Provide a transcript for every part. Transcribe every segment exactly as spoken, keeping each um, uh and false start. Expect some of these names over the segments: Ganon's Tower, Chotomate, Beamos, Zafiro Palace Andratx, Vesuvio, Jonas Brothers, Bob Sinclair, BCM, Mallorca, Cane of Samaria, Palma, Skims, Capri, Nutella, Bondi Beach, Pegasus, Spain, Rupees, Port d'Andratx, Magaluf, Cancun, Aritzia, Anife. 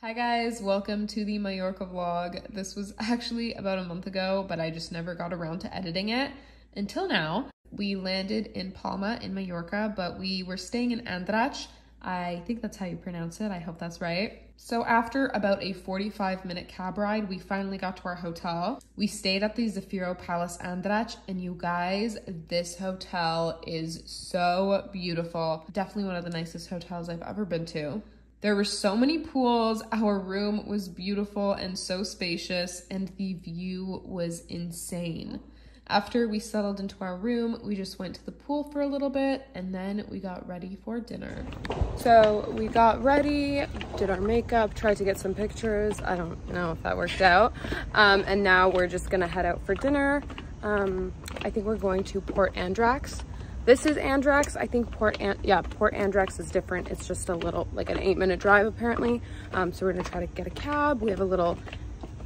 Hi guys, welcome to the Mallorca vlog. This was actually about a month ago, but I just never got around to editing it until now. We landed in Palma in Mallorca, but we were staying in Andratx. I think that's how you pronounce it. I hope that's right. So after about a forty-five minute cab ride, we finally got to our hotel. We stayed at the Zafiro Palace Andratx, and you guys, this hotel is so beautiful. Definitely one of the nicest hotels I've ever been to. There were so many pools, our room was beautiful and so spacious, and the view was insane. After we settled into our room, we just went to the pool for a little bit, and then we got ready for dinner. So we got ready, did our makeup, tried to get some pictures. I don't know if that worked out. Um, and now we're just gonna head out for dinner. Um, I think we're going to Port d'Andratx. This is Andratx. I think Port, An yeah, Port d'Andratx is different. It's just a little, like an eight minute drive apparently. Um, so we're gonna try to get a cab. We have a little,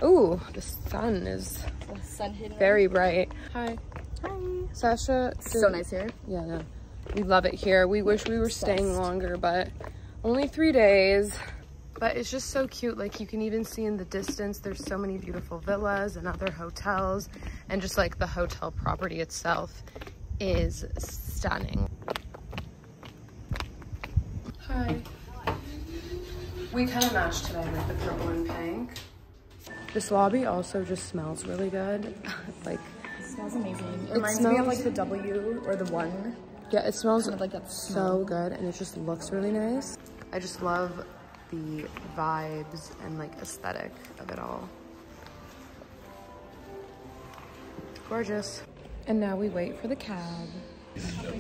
ooh, the sun is the sun very bright. Hi. Hi. Sasha. It's so nice here. Yeah, no. We love it here. We wish we were staying longer, but only three days. But it's just so cute. Like you can even see in the distance, there's so many beautiful villas and other hotels, and just like the hotel property itself is stunning. Hi. We kind of matched today with the purple and pink. This lobby also just smells really good. like it smells amazing. It reminds it smells, me of like the W or the one. Yeah, it smells kind of like that so good, and it just looks really nice. I just love the vibes and like aesthetic of it all. Gorgeous. And now we wait for the cab.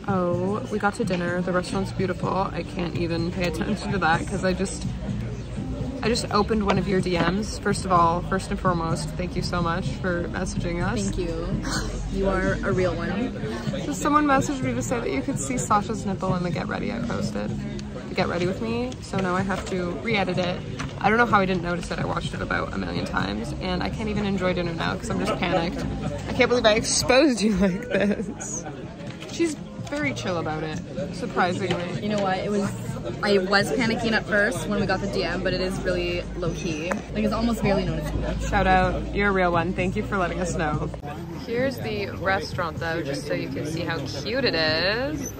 Oh, we got to dinner. The restaurant's beautiful. I can't even pay attention to that because I just, I just opened one of your D Ms. First of all, first and foremost, thank you so much for messaging us. Thank you. You are a real one. So someone messaged me to say that you could see Sasha's nipple in the Get Ready I posted. The Get Ready With Me. So now I have to re-edit it. I don't know how I didn't notice it. I watched it about a million times, and I can't even enjoy dinner now because I'm just panicked. I can't believe I exposed you like this. She's very chill about it, surprisingly. You know what? It was I was panicking at first when we got the D M, but it is really low-key. Like, it's almost barely noticeable. Shout out. You're a real one. Thank you for letting us know. Here's the restaurant, though, just so you can see how cute it is.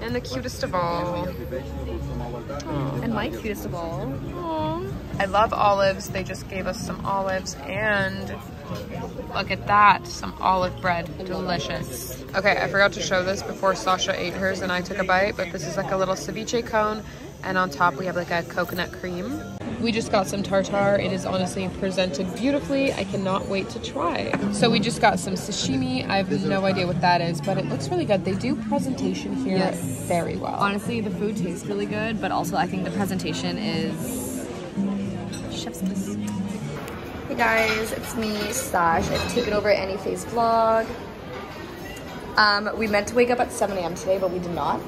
And the cutest of all. Aww. And my cutest of all. Aww. I love olives. They just gave us some olives, and look at that, some olive bread. Delicious. Okay, I forgot to show this before Sasha ate hers and I took a bite, but this is like a little ceviche cone, and on top we have like a coconut cream. We just got some tartare. It is honestly presented beautifully. I cannot wait to try. So we just got some sashimi. I have no idea what that is, but it looks really good. They do presentation here yes. very well. Honestly, the food tastes really good, but also I think the presentation is chef's kiss. Hey guys, it's me, Sash. I've taken over Anife's vlog. Um, we meant to wake up at seven A M today, but we did not.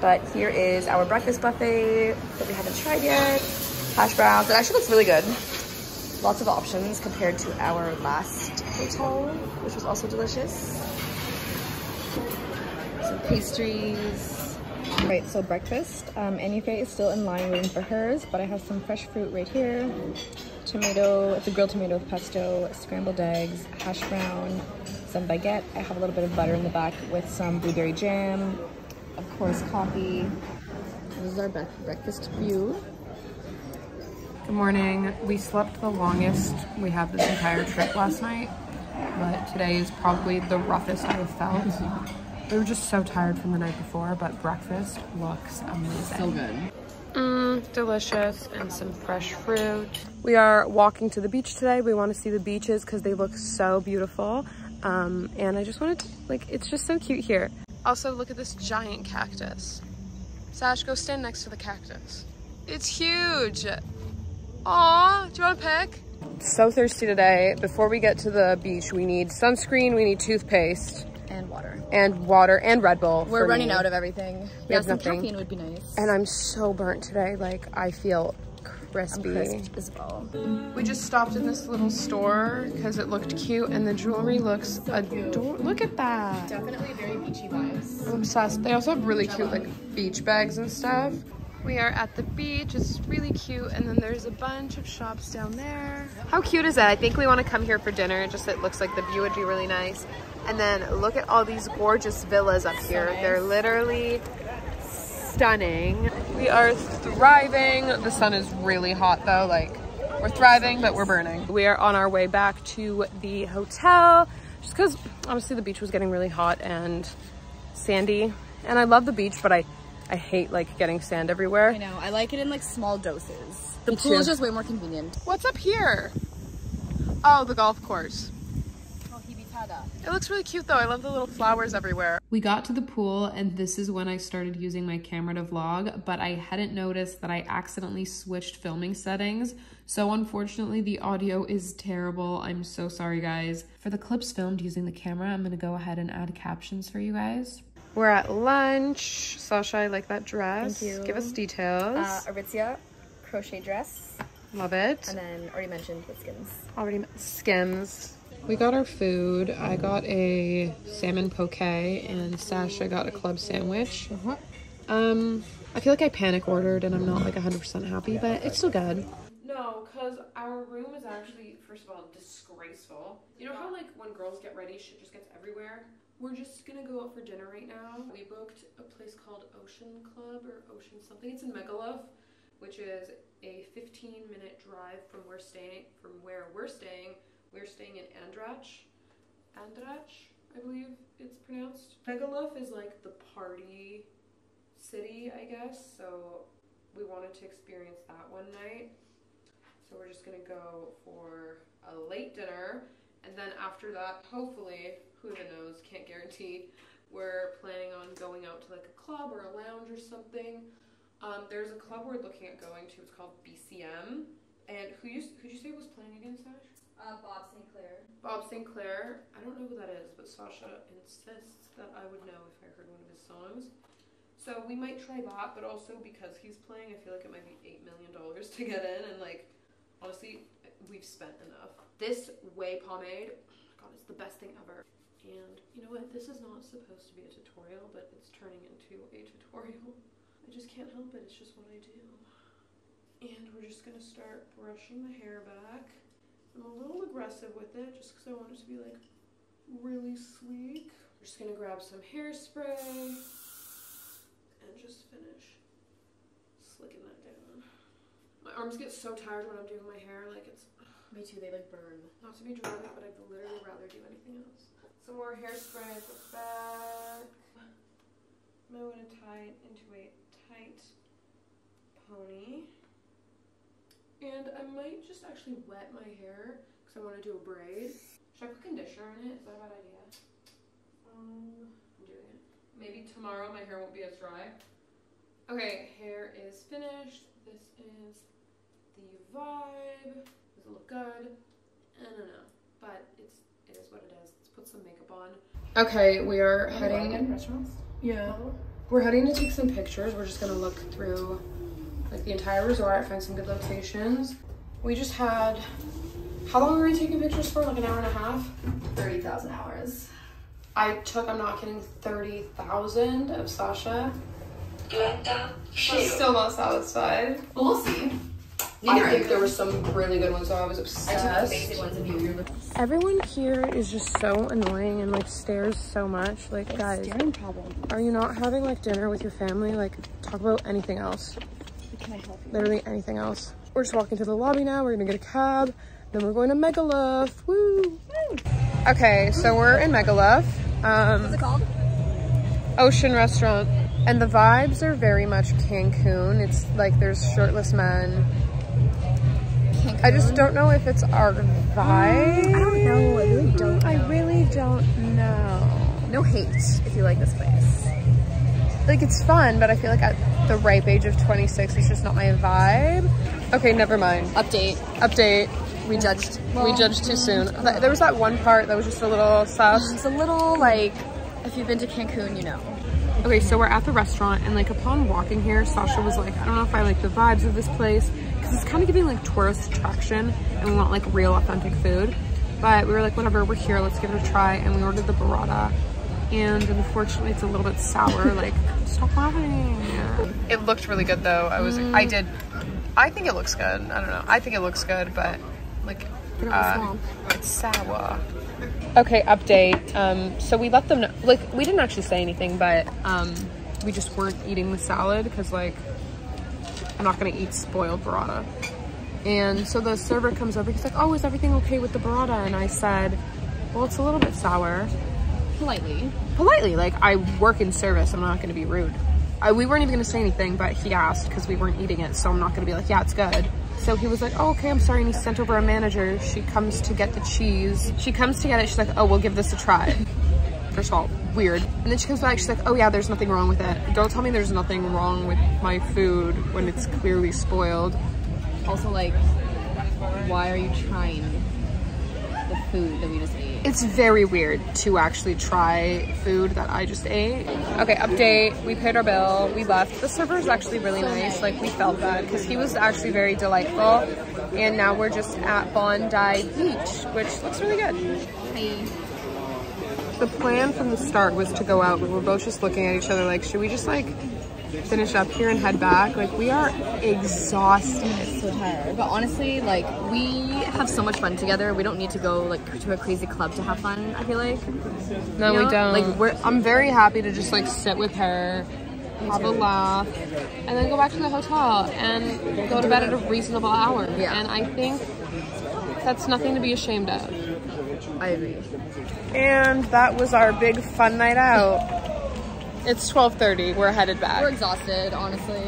But here is our breakfast buffet that we haven't tried yet. Hash browns. It actually looks really good. Lots of options compared to our last hotel, which was also delicious. Some pastries. Alright, so breakfast. Um, Anife is still in line waiting for hers, but I have some fresh fruit right here. Tomato, it's a grilled tomato with pesto, scrambled eggs, hash brown, some baguette. I have a little bit of butter in the back with some blueberry jam, of course coffee. This is our breakfast view. Good morning. We slept the longest we have this entire trip last night, but today is probably the roughest I've felt. We were just so tired from the night before, but breakfast looks amazing. So good. Mmm, delicious, and some fresh fruit. We are walking to the beach today. We want to see the beaches because they look so beautiful. Um, and I just wanted to, like, it's just so cute here. Also, look at this giant cactus. Sash, go stand next to the cactus. It's huge. Aw, do you want a pick? So thirsty today. Before we get to the beach, we need sunscreen, we need toothpaste. And water. And water and Red Bull. We're running me. out of everything. We yeah, some nothing. caffeine would be nice. And I'm so burnt today. Like, I feel crispy. I'm crisp as well. We just stopped in this little store because it looked cute, and the jewelry looks so adorable. Look at that. Definitely very beachy vibes. I'm obsessed. They also have really cute, like, beach bags and stuff. We are at the beach. It's really cute. And then there's a bunch of shops down there. How cute is that? I think we want to come here for dinner. Just it looks like the view would be really nice. And then look at all these gorgeous villas up here. So nice. They're literally stunning. We are thriving. The sun is really hot though. Like, we're thriving, but we're burning. We are on our way back to the hotel just because honestly the beach was getting really hot and sandy. And I love the beach, but I I hate like getting sand everywhere. I know, I like it in like small doses. The pool is just way more convenient. What's up here? Oh, the golf course. It looks really cute though. I love the little flowers everywhere. We got to the pool and this is when I started using my camera to vlog, but I hadn't noticed that I accidentally switched filming settings. So unfortunately the audio is terrible. I'm so sorry guys. For the clips filmed using the camera, I'm gonna go ahead and add captions for you guys. We're at lunch. Sasha, I like that dress. Thank you. Give us details. Uh, Aritzia crochet dress. Love it. And then already mentioned with Skims. Already Skims. We got our food. I got a salmon poke and Sasha got a club sandwich. Uh-huh. Um, I feel like I panic ordered and I'm not like one hundred percent happy, but it's still good. No, because our room is actually, first of all, disgraceful. You know how like when girls get ready, shit just gets everywhere? We're just gonna go out for dinner right now. We booked a place called Ocean Club or Ocean something. It's in Magaluf, which is a fifteen minute drive from where staying, from where we're staying. We're staying in Andratx, Andratx, I believe it's pronounced. Magaluf is like the party city, I guess, so we wanted to experience that one night. So we're just gonna go for a late dinner, and then after that, hopefully, who even knows, can't guarantee, we're planning on going out to like a club or a lounge or something. Um, there's a club we're looking at going to, it's called B C M, and who you, who'd you say was playing again, Sash? Uh, Bob Sinclair. Bob Sinclair. I don't know who that is, but Sasha insists that I would know if I heard one of his songs. So we might try that, but also because he's playing, I feel like it might be eight million dollars to get in. And like, honestly, we've spent enough. This whey pomade, oh my god, it's the best thing ever. And you know what? This is not supposed to be a tutorial, but it's turning into a tutorial. I just can't help it. It's just what I do. And we're just going to start brushing the hair back. I'm a little aggressive with it just because I want it to be like really sleek. We're just gonna grab some hairspray and just finish slicking that down. My arms get so tired when I'm doing my hair, like it's... Me too, they like burn. Not to be dramatic, but I'd literally rather do anything else. Some more hairspray at the back. I might want to tie it into a tight pony. And I might just actually wet my hair because I want to do a braid. Should I put conditioner in it? Is that a bad idea? Um, I'm doing it. Maybe tomorrow my hair won't be as dry. Okay, hair is finished. This is the vibe. Does it look good? I don't know, but it's it is what it is. Let's put some makeup on. Okay, we are oh, heading. Restaurants? Yeah, we're heading to take some pictures. We're just gonna look through like the entire resort, find some good locations. We just had, how long were we taking pictures for? Like an hour and a half? thirty thousand hours. I took, I'm not kidding, thirty thousand of Sasha. She's still not satisfied. Well, we'll see. Neither I think there were some really good ones, so I was obsessed. I took the basic ones of you. Everyone here is just so annoying and like stares so much. Like, it's guys, staring problem. Are you not having like dinner with your family? Like, talk about anything else. Can I help you? Literally anything else. We're just walking to the lobby now. We're gonna get a cab. Then we're going to Magaluf. Woo! Woo! Okay, so we're in Magaluf. Um, What's it called? Ocean Restaurant. And the vibes are very much Cancun. It's like there's shirtless men. Cancun? I just don't know if it's our vibe. I don't know. I really don't know. I really don't know. No hate if you like this place. Like, it's fun, but I feel like at the ripe age of twenty-six, it's just not my vibe. Okay, never mind. Update. Update. We yeah. judged. Well, we judged too soon. There was that one part that was just a little sus. It's a little, like, if you've been to Cancun, you know. Okay, so we're at the restaurant, and, like, upon walking here, Sasha was like, I don't know if I like the vibes of this place, because it's kind of giving, like, tourist attraction, and we want, like, real, authentic food. But we were like, whatever, we're here, let's give it a try, and we ordered the burrata. and unfortunately it's a little bit sour. Like, stop laughing. It looked really good though. I was, mm. I did, I think it looks good. I don't know. I think it looks good, but like, uh, it's sour. Okay, update. Um, so we let them know, like, we didn't actually say anything, but um, we just weren't eating the salad because, like, I'm not gonna eat spoiled burrata. And so the server comes over, he's like, oh, is everything okay with the burrata? And I said, well, it's a little bit sour. Politely. Politely, like, I work in service, I'm not gonna be rude. I, we weren't even gonna say anything, but he asked because we weren't eating it, so I'm not gonna be like, yeah, it's good. So he was like, oh, okay, I'm sorry, and he sent over a manager. She comes to get the cheese. She comes to get it, she's like, oh, we'll give this a try. First of all, weird. And then she comes back, she's like, oh yeah, there's nothing wrong with it. Don't tell me there's nothing wrong with my food when it's clearly spoiled. Also, like, why are you trying the food that we just ate? It's very weird to actually try food that I just ate. Okay, update. We paid our bill. We left. The server is actually really nice. Like, we felt that because he was actually very delightful. And now we're just at Bondi Beach, which looks really good. Hi. The plan from the start was to go out, but we're both just looking at each other like, should we just, like, finish up here and head back? Like, we are exhausted. I'm so tired. But honestly, like, we have so much fun together. We don't need to go, like, to a crazy club to have fun, I feel like. No, you know? We don't. Like, we're, I'm very happy to just, like, sit with her, have a laugh, and then go back to the hotel and go to bed at a reasonable hour. Yeah. And I think that's nothing to be ashamed of. I agree. And that was our big fun night out. It's twelve thirty, we're headed back. We're exhausted, honestly.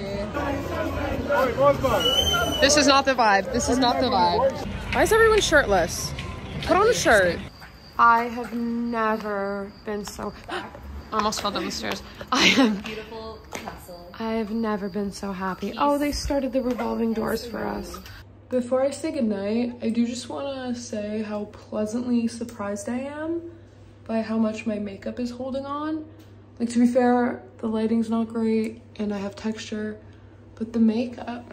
This is not the vibe, this is not the vibe. Why is everyone shirtless? Put on a shirt. I have never been so... I almost fell down the stairs. I have... Beautiful castle. I have never been so happy. Oh, they started the revolving doors for us. Before I say goodnight, I do just wanna say how pleasantly surprised I am by how much my makeup is holding on. Like, to be fair, the lighting's not great and I have texture, but the makeup,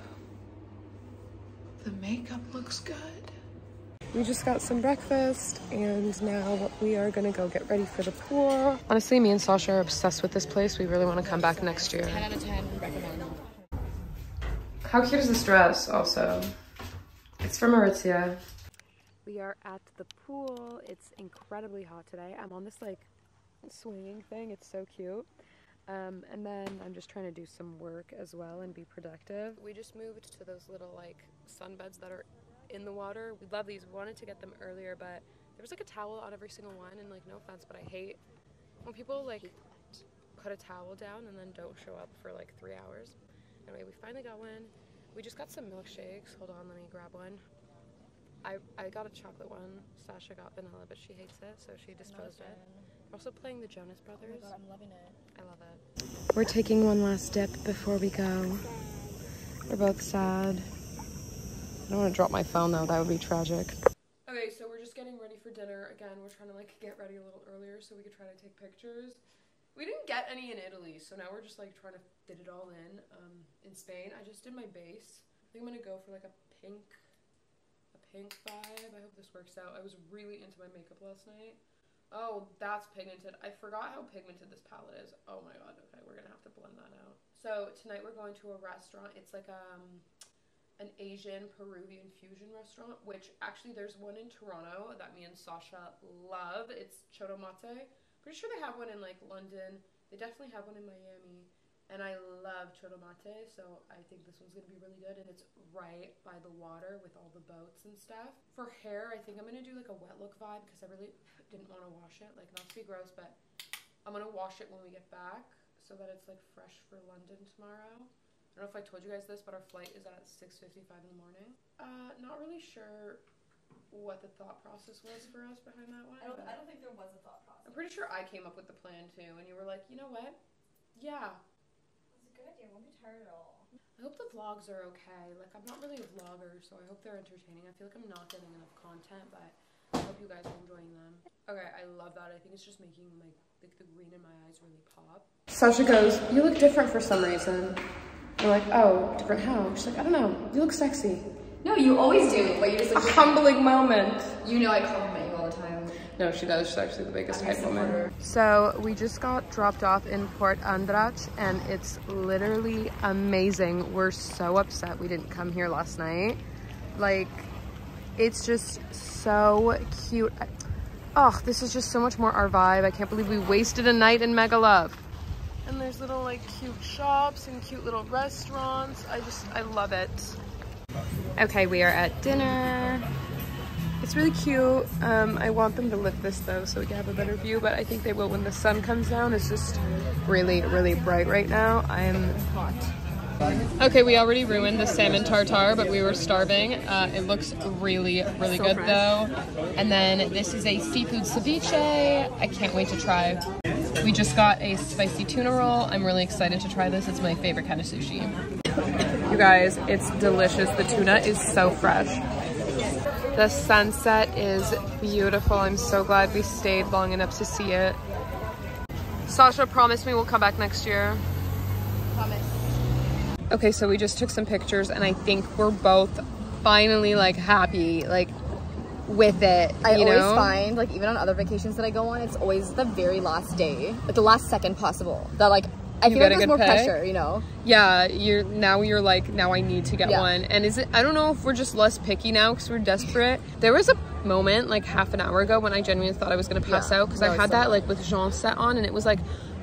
the makeup looks good. We just got some breakfast and now we are gonna go get ready for the pool. Honestly, me and Sasha are obsessed with this place. We really wanna come back next year. ten out of ten, recommend. How cute is this dress also? It's from Aritzia. We are at the pool. It's incredibly hot today. I'm on this, like, swinging thing. It's so cute. Um, and then I'm just trying to do some work as well and be productive. We just moved to those little, like, sunbeds that are in the water. We love these. We wanted to get them earlier, but there was, like, a towel on every single one, and, like, no offense, but I hate when people, like, put a towel down and then don't show up for, like, three hours. Anyway, we finally got one. We just got some milkshakes. Hold on, let me grab one. I, I got a chocolate one. Sasha got vanilla, but she hates it, so she disposed it. We're also playing the Jonas Brothers. Oh my God, I'm loving it. I love it. We're taking one last dip before we go. We're both sad. I don't want to drop my phone though, that would be tragic. Okay, so we're just getting ready for dinner. Again, we're trying to, like, get ready a little earlier so we could try to take pictures. We didn't get any in Italy, so now we're just, like, trying to fit it all in. Um, in Spain, I just did my base. I think I'm gonna go for, like, a pink, a pink vibe. I hope this works out. I was really into my makeup last night. Oh, that's pigmented. I forgot how pigmented this palette is. Oh my God, okay, we're gonna have to blend that out. So tonight we're going to a restaurant. It's like um, an Asian Peruvian fusion restaurant, which actually there's one in Toronto that me and Sasha love. It's Chotomate. Pretty sure they have one in, like, London. They definitely have one in Miami. And I love Chotomate, so I think this one's gonna be really good. And it's right by the water with all the boats and stuff. For hair, I think I'm gonna do, like, a wet look vibe because I really... didn't want to wash it, like, not to be gross, but I'm gonna wash it when we get back so that it's, like, fresh for London tomorrow. I don't know if I told you guys this, but our flight is at six fifty-five in the morning. Uh, not really sure what the thought process was for us behind that one. I don't, I don't think there was a thought process. I'm pretty sure I came up with the plan too, and you were like, you know what? Yeah. It's a good idea. I won't be tired at all. I hope the vlogs are okay. Like, I'm not really a vlogger, so I hope they're entertaining. I feel like I'm not getting enough content, but I hope you guys are enjoying them. Okay, I love that. I think it's just making, like, like the green in my eyes really pop. Sasha goes, you look different for some reason. We're like, oh, different how? She's like, I don't know. You look sexy. No, you always do, but you just look... A humbling moment. You know I compliment you all the time. No, she does. She's actually the biggest hype woman. So we just got dropped off in Port d'Andratx and it's literally amazing. We're so upset we didn't come here last night. Like, it's just so cute. Oh, this is just so much more our vibe. I can't believe we wasted a night in Magaluf. And there's little like cute shops and cute little restaurants. I just, I love it. Okay, we are at dinner. It's really cute. Um, I want them to lift this though so we can have a better view, but I think they will when the sun comes down. It's just really, really bright right now. I am hot. Okay, we already ruined the salmon tartare, but we were starving. Uh, it looks really, really so good fresh. though. And then this is a seafood ceviche. I can't wait to try. We just got a spicy tuna roll. I'm really excited to try this. It's my favorite kind of sushi. You guys, it's delicious. The tuna is so fresh. The sunset is beautiful. I'm so glad we stayed long enough to see it. Sasha promised me we'll come back next year. Promise. Okay, so we just took some pictures and I think we're both finally like happy, like with it. I you always know? find like even on other vacations that I go on, it's always the very last day, like the last second possible that like, I you feel like there's more pay? pressure, you know? Yeah, you're now you're like, now I need to get yeah. one. And is it, I don't know if we're just less picky now because we're desperate. There was a moment like half an hour ago when I genuinely thought I was gonna pass yeah, out because no, I had so that like with Jean set on and it was like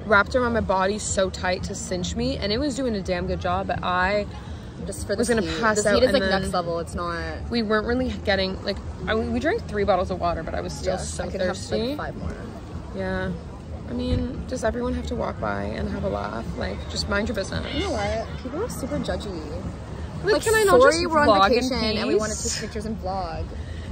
wrapped around my body so tight to cinch me and it was doing a damn good job, but I just for the was gonna heat. pass this out. Heat is and like next level, it's not. We weren't really getting, like, I, we drank three bottles of water, but I was still yeah, so I could thirsty. Have, like, five more. Yeah. I mean, does everyone have to walk by and have a laugh? Like, just mind your business. You know what? People are super judgy. Like, like can I not just we're vlog on vacation and we want to take pictures and vlog?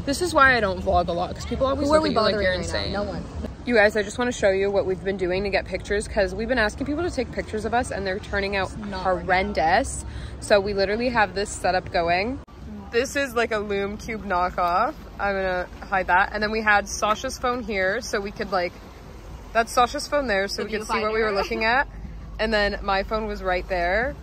This is why I don't vlog a lot, because people always look at you like you're insane. No one. You guys, I just want to show you what we've been doing to get pictures, because we've been asking people to take pictures of us and they're turning out horrendous. So we literally have this setup going. This is like a Loom Cube knockoff. I'm gonna hide that. And then we had Sasha's phone here so we could like, that's Sasha's phone there so we could see what we were looking at. And then my phone was right there.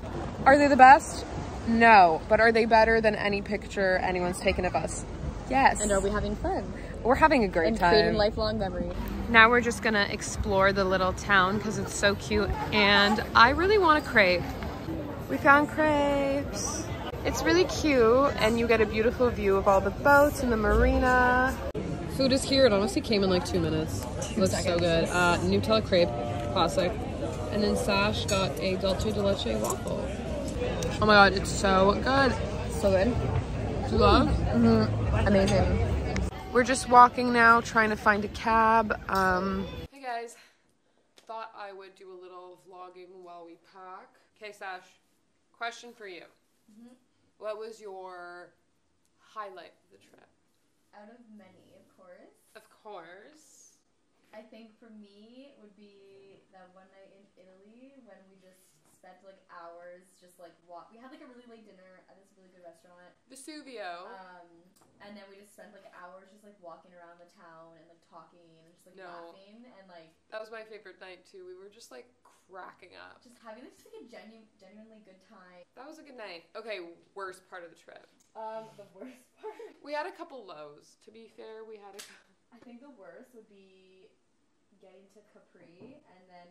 Are they the best? No, but are they better than any picture anyone's taken of us? Yes. And are we having fun? We're having a great and time. And creating lifelong memories. Now we're just gonna explore the little town because it's so cute. And I really want a crepe. We found crepes. It's really cute and you get a beautiful view of all the boats and the marina. Food is here. It honestly came in like two minutes. It looks so good. Uh, Nutella crepe, classic. And then Sash got a dulce de leche waffle. Oh my god, it's so good. So good. Do you love? Mm-hmm. Amazing. We're just walking now, trying to find a cab. Um, hey guys, thought I would do a little vlogging while we pack. Okay, Sash, question for you. Mm-hmm. What was your highlight of the trip? Out of many, of course. Of course. I think for me would be that one night in Italy when we just spent like hours just like walk. We had like a really late dinner at this really good restaurant. Vesuvio. Um, and then we just spent like hours just like walking around the town and like talking and just like no. laughing and like. That was my favorite night too. We were just like cracking up. Just having like, just like a genu genuinely good time. That was a good night. Okay, worst part of the trip. Um, the worst part? We had a couple lows. To be fair, we had a couple. I think the worst would be getting to Capri and then,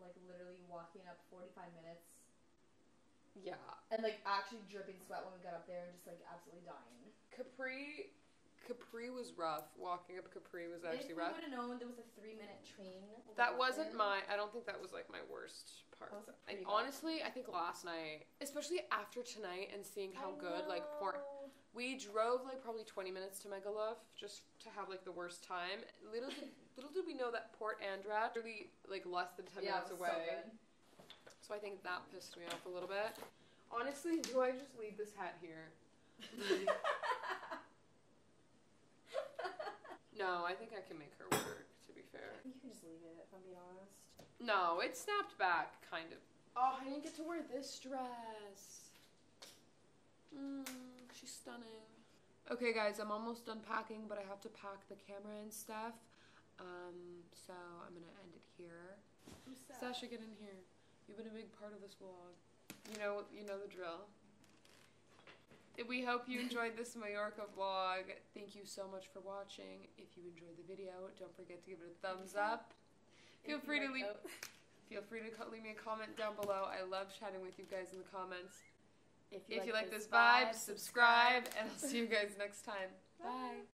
like, literally walking up forty-five minutes. Yeah. And, like, actually dripping sweat when we got up there and just, like, absolutely dying. Capri, Capri was rough. Walking up Capri was actually rough. If we would have known there was a three-minute train. That wasn't my, I don't think that was, like, my worst. I, honestly, I think last night, especially after tonight and seeing how I good, know. like, Port, we drove, like, probably twenty minutes to Magaluf just to have, like, the worst time. Little did, little did we know that Port Andratx really, like, less than ten yeah, minutes away. So, so I think that pissed me off a little bit. Honestly, do I just leave this hat here? No, I think I can make her work, to be fair. You can just leave it, if I'm being honest. No, it snapped back, kind of. Oh, I didn't get to wear this dress. Mm, she's stunning. Okay, guys, I'm almost done packing, but I have to pack the camera and stuff. Um, so I'm gonna end it here. Sasha, get in here. You've been a big part of this vlog. You know, you know the drill. we hope you enjoyed this Mallorca vlog. Thank you so much for watching. If you enjoyed the video, don't forget to give it a thumbs up. Feel free to leave feel free to leave me a comment down below. I love chatting with you guys in the comments. If you, if like, you like this vibe, subscribe, and I'll see you guys next time. Bye.